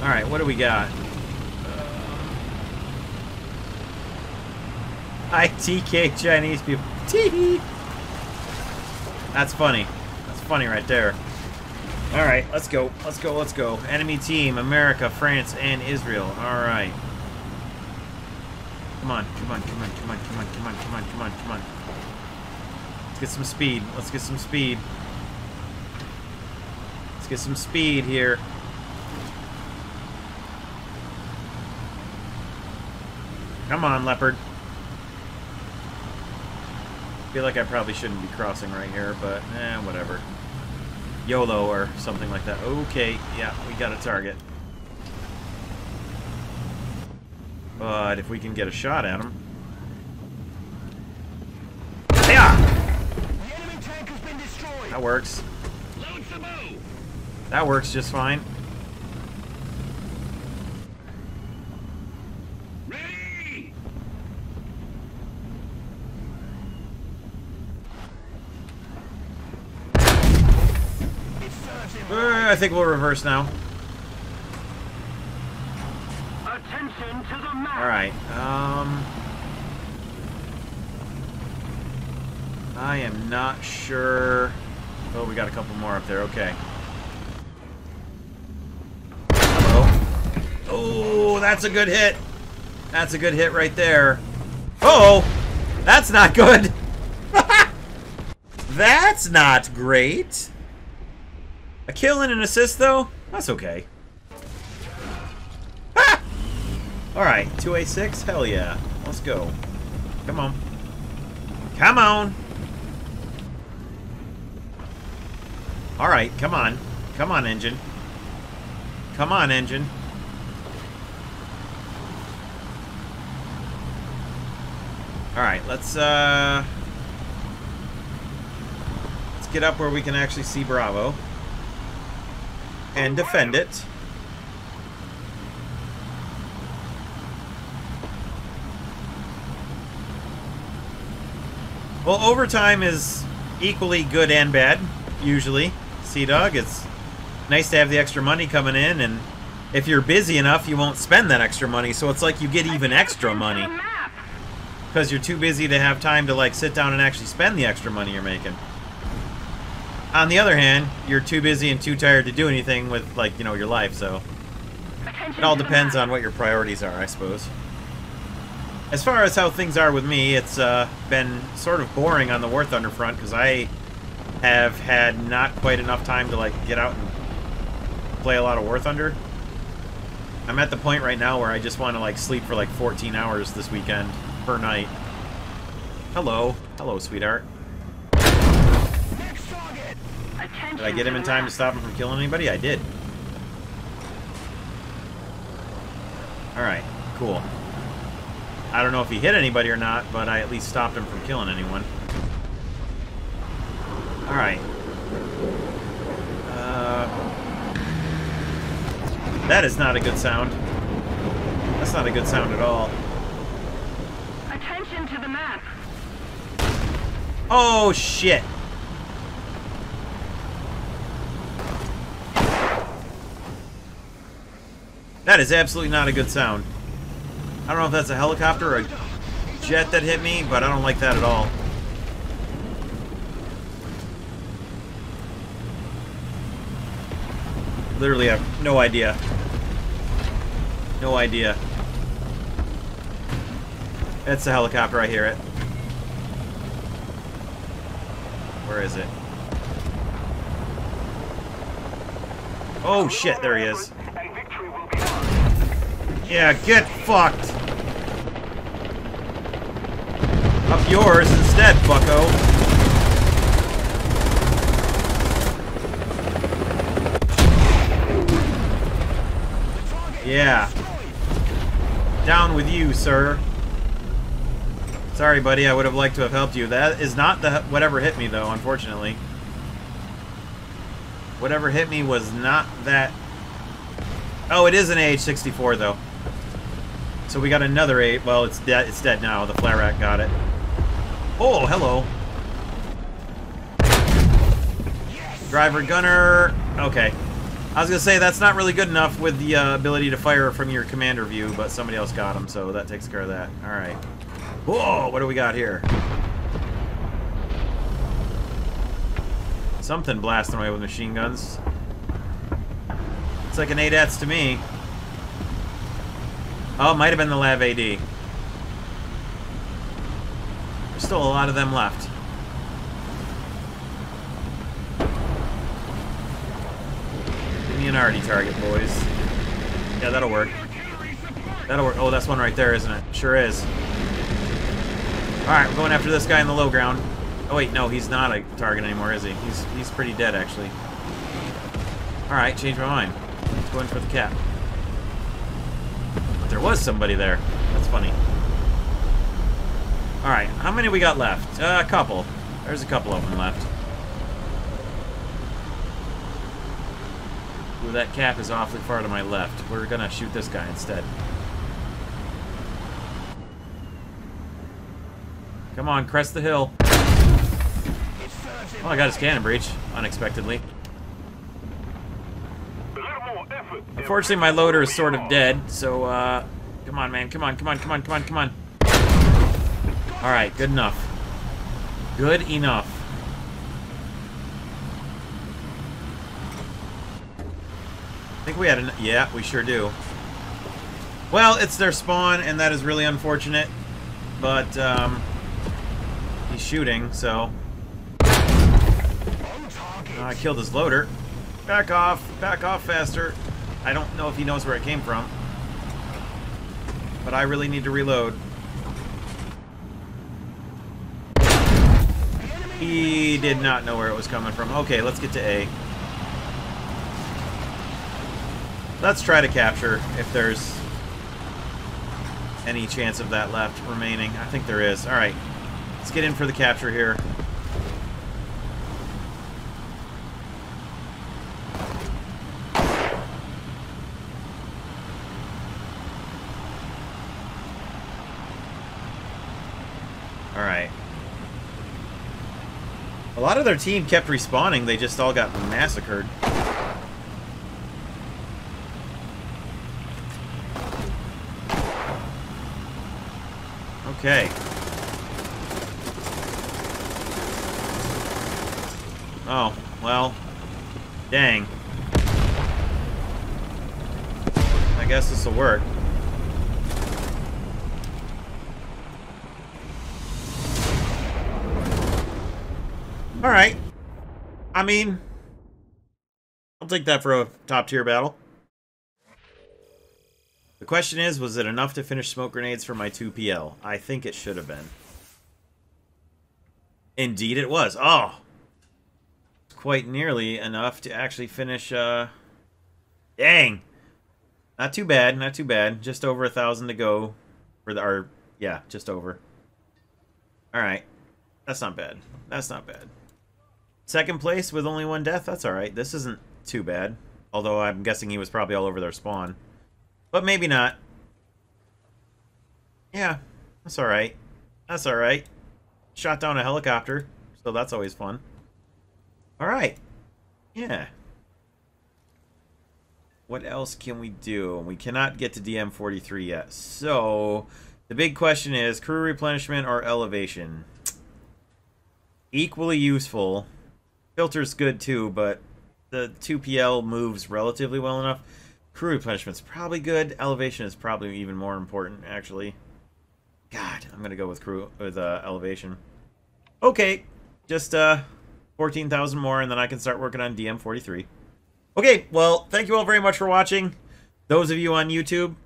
Alright, what do we got? ITK Chinese people. Tee-hee. That's funny. That's funny right there. Alright, let's go. Let's go, let's go. Enemy team, America, France, and Israel. Alright. Come on, come on, come on, come on, come on, come on, come on, come on, come on. Let's get some speed. Let's get some speed. Let's get some speed here. Come on, Leopard. I feel like I probably shouldn't be crossing right here, but whatever. YOLO or something like that. Okay, yeah, we got a target. But if we can get a shot at him. Yeah! The enemy tank has been destroyed. That works. Load the bow. That works just fine. I think we'll reverse now. Attention to the map. All right. I am not sure. Oh, we got a couple more up there. Okay. Hello. Oh, that's a good hit. That's a good hit right there. Uh oh, that's not good. That's not great. A kill and an assist, though? That's okay. Ah! Alright, 2A6? Hell yeah. Let's go. Come on. Come on! Alright, come on. Come on, engine. Come on, engine. Alright, let's get up where we can actually see Bravo. And defend it. Well, overtime is equally good and bad, usually. Sea Dog, it's nice to have the extra money coming in, and if you're busy enough, you won't spend that extra money, so it's like you get even extra money. Because you're too busy to have time to, like, sit down and actually spend the extra money you're making. On the other hand, you're too busy and too tired to do anything with, like, you know, your life, so... It all depends on what your priorities are, I suppose. As far as how things are with me, it's been sort of boring on the War Thunder front, because I have had not quite enough time to, like, get out and play a lot of War Thunder. I'm at the point right now where I just want to, like, sleep for, like, 14 hours this weekend per night. Hello. Hello, sweetheart. Did I get him in time to stop him from killing anybody? I did. Alright, cool. I don't know if he hit anybody or not, but I at least stopped him from killing anyone. Alright. That is not a good sound. That's not a good sound at all. Attention to the map. Oh, shit. That is absolutely not a good sound. I don't know if that's a helicopter or a jet that hit me, but I don't like that at all. Literally, I have no idea. No idea. That's a helicopter, I hear it. Where is it? Oh shit, there he is. Yeah, get fucked! Up yours instead, bucko! Yeah. Down with you, sir. Sorry, buddy, I would have liked to have helped you. That is not the whatever hit me, though, unfortunately. Whatever hit me was not that... Oh, it is an AH-64, though. So we got another eight. Well, it's dead. It's dead now. The flare rack got it. Oh, hello. Yes. Driver gunner. Okay. I was going to say, that's not really good enough with the ability to fire from your commander view, but somebody else got him, so that takes care of that. Alright. Whoa, what do we got here? Something blasting away with machine guns. It's like an ADATS to me. Oh, it might have been the LAV AD. There's still a lot of them left. Give me an arty target, boys. Yeah, that'll work. That'll work. Oh, that's one right there, isn't it? Sure is. Alright, we're going after this guy in the low ground. Oh wait, no, he's not a target anymore, is he? He's pretty dead, actually. Alright, changed my mind. Let's go in for the cap. There was somebody there. That's funny. Alright, how many we got left? A couple. There's a couple of them left. Ooh, that cap is awfully far to my left. We're gonna shoot this guy instead. Come on, crest the hill. Oh, I got his cannon breach, unexpectedly. Unfortunately, my loader is sort of dead, so, come on, man, come on. Alright, good enough. Good enough. I think we had an... Yeah, we sure do. Well, it's their spawn, and that is really unfortunate, but, he's shooting, so... I killed his loader. Back off faster. I don't know if he knows where it came from, but I really need to reload. He did not know where it was coming from. Okay, let's get to A. Let's try to capture if there's any chance of that left remaining. I think there is. All right, let's get in for the capture here. A lot of their team kept respawning, they just all got massacred. Okay. Oh, well. Dang. I guess this'll work. All right. I mean, I'll take that for a top-tier battle. The question is, was it enough to finish smoke grenades for my 2PL? I think it should have been. Indeed it was. Oh! Quite nearly enough to actually finish, Dang! Not too bad, not too bad. Just over 1,000 to go. Or, yeah, just over. All right. That's not bad. That's not bad. Second place with only one death? That's alright. This isn't too bad. Although I'm guessing he was probably all over their spawn. But maybe not. Yeah. That's alright. That's alright. Shot down a helicopter. So that's always fun. Alright. Yeah. What else can we do? We cannot get to DM43 yet. So, the big question is crew replenishment or elevation? Equally useful. Filter's good too, but the 2PL moves relatively well enough. Crew replenishment's probably good. Elevation is probably even more important, actually. God, I'm gonna go with elevation. Okay, just 14,000 more, and then I can start working on DM43. Okay, well, thank you all very much for watching. Those of you on YouTube.